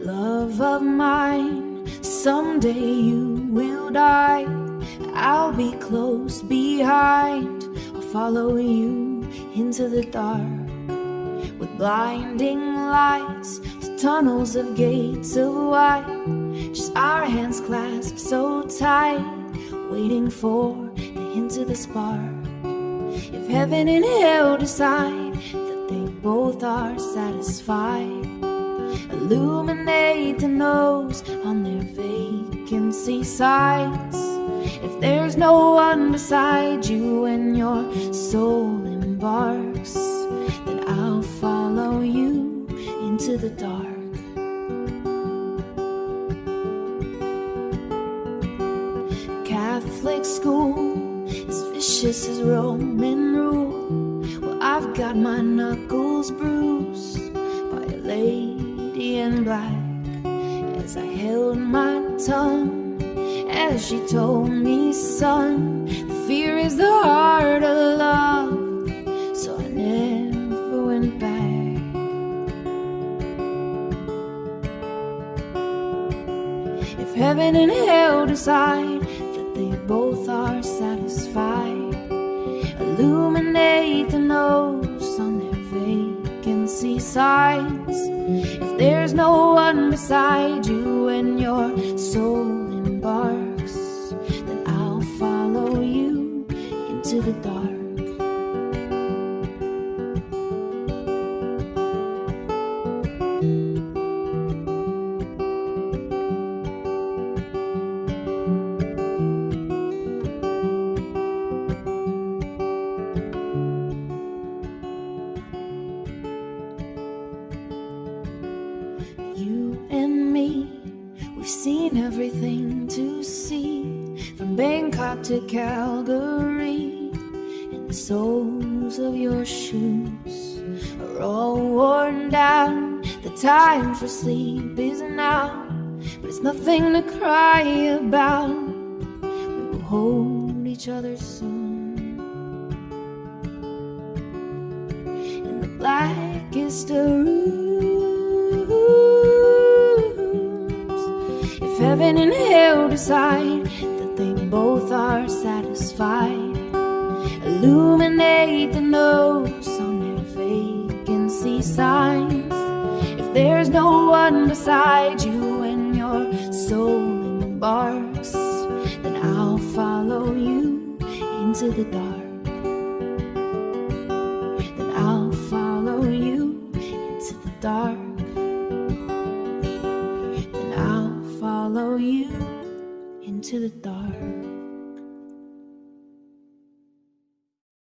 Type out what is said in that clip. Love of mine, someday you will die. I'll be close behind. I'll follow you into the dark with blinding lights, the tunnels of gates of white. Just our hands clasped so tight, waiting for the hint of the spark. If heaven and hell decide that they both are satisfied, illuminate the nose on their vacancy signs. If there's no one beside you when your soul embarks, then I'll follow you into the dark. Catholic school, as vicious as Roman rule. Well, I've got my knuckles bruised by a lady in black, as I held my tongue, as she told me, son, the fear is the heart of love, so I never went back. If heaven and hell decide that they both are satisfied, illuminate the nose on their vacancy signs. If there's no one beside you and your soul embarks, then I'll follow you into the dark. Seen everything to see, from Bangkok to Calgary, and the soles of your shoes are all worn down. The time for sleep is now, but it's nothing to cry about. We will hold each other soon in the blackest of rooms. If heaven and hell decide that they both are satisfied, illuminate the notes on their vacancy signs. If there's no one beside you and your soul embarks, then I'll follow you into the dark. Then I'll follow you into the dark. Follow you into the dark.